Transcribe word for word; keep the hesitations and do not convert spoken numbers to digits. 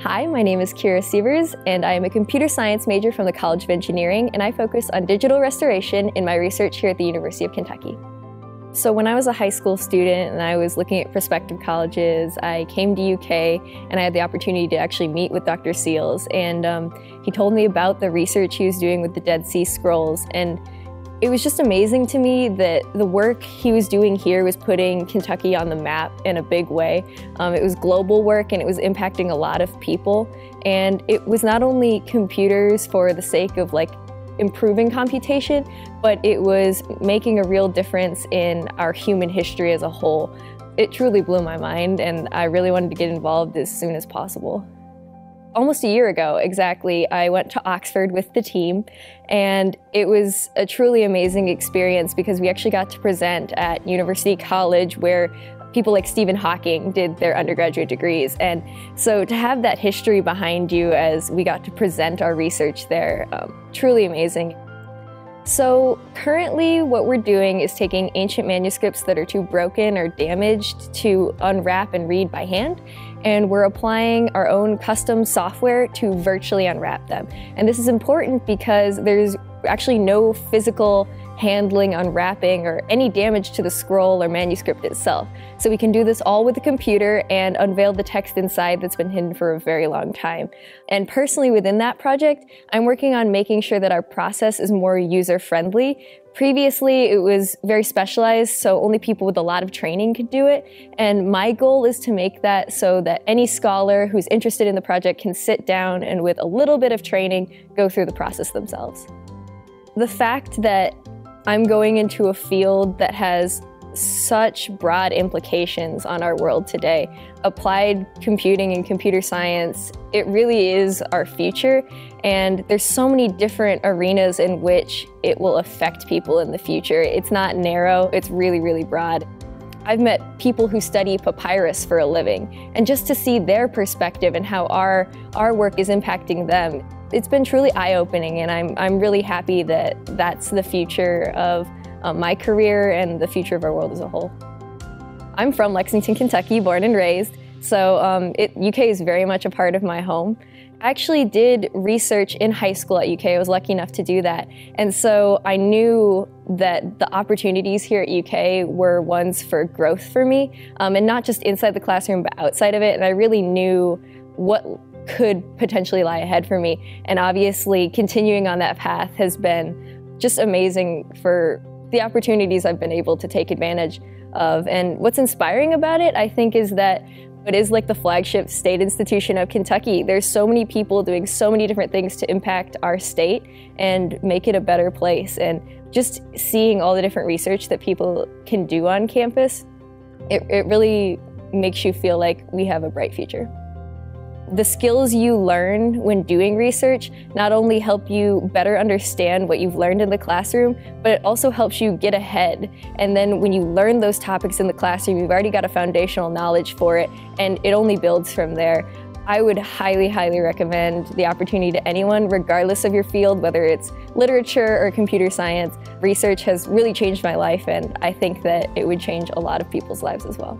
Hi, my name is Kyra Seevers, and I am a computer science major from the College of Engineering, and I focus on digital restoration in my research here at the University of Kentucky. So when I was a high school student and I was looking at prospective colleges, I came to U K and I had the opportunity to actually meet with Doctor Seals, and um, he told me about the research he was doing with the Dead Sea Scrolls, and it was just amazing to me that the work he was doing here was putting Kentucky on the map in a big way. Um, it was global work and it was impacting a lot of people. And it was not only computers for the sake of like improving computation, but it was making a real difference in our human history as a whole. It truly blew my mind and I really wanted to get involved as soon as possible. Almost a year ago exactly, I went to Oxford with the team, and it was a truly amazing experience because we actually got to present at University College where people like Stephen Hawking did their undergraduate degrees. And so to have that history behind you as we got to present our research there, um, truly amazing. So currently what we're doing is taking ancient manuscripts that are too broken or damaged to unwrap and read by hand, and we're applying our own custom software to virtually unwrap them. And this is important because there's actually no physical handling, unwrapping, or any damage to the scroll or manuscript itself. So we can do this all with the computer and unveil the text inside that's been hidden for a very long time. And personally within that project, I'm working on making sure that our process is more user-friendly. Previously, it was very specialized, so only people with a lot of training could do it. And my goal is to make that so that any scholar who's interested in the project can sit down and with a little bit of training, go through the process themselves. The fact that I'm going into a field that has such broad implications on our world today. Applied computing and computer science, it really is our future, and there's so many different arenas in which it will affect people in the future. It's not narrow, it's really, really broad. I've met people who study papyrus for a living, and just to see their perspective and how our, our work is impacting them, it's been truly eye-opening, and I'm, I'm really happy that that's the future of uh, my career and the future of our world as a whole. I'm from Lexington, Kentucky, born and raised, so um, it, U K is very much a part of my home. I actually did research in high school at U K. I was lucky enough to do that. And so I knew that the opportunities here at U K were ones for growth for me, um, and not just inside the classroom, but outside of it. And I really knew what could potentially lie ahead for me. And obviously, continuing on that path has been just amazing for the opportunities I've been able to take advantage of. And what's inspiring about it, I think, is that it is like the flagship state institution of Kentucky. There's so many people doing so many different things to impact our state and make it a better place. And just seeing all the different research that people can do on campus, it, it really makes you feel like we have a bright future. The skills you learn when doing research not only help you better understand what you've learned in the classroom, but it also helps you get ahead. And then when you learn those topics in the classroom, you've already got a foundational knowledge for it, and it only builds from there. I would highly, highly recommend the opportunity to anyone, regardless of your field, whether it's literature or computer science. Research has really changed my life, and I think that it would change a lot of people's lives as well.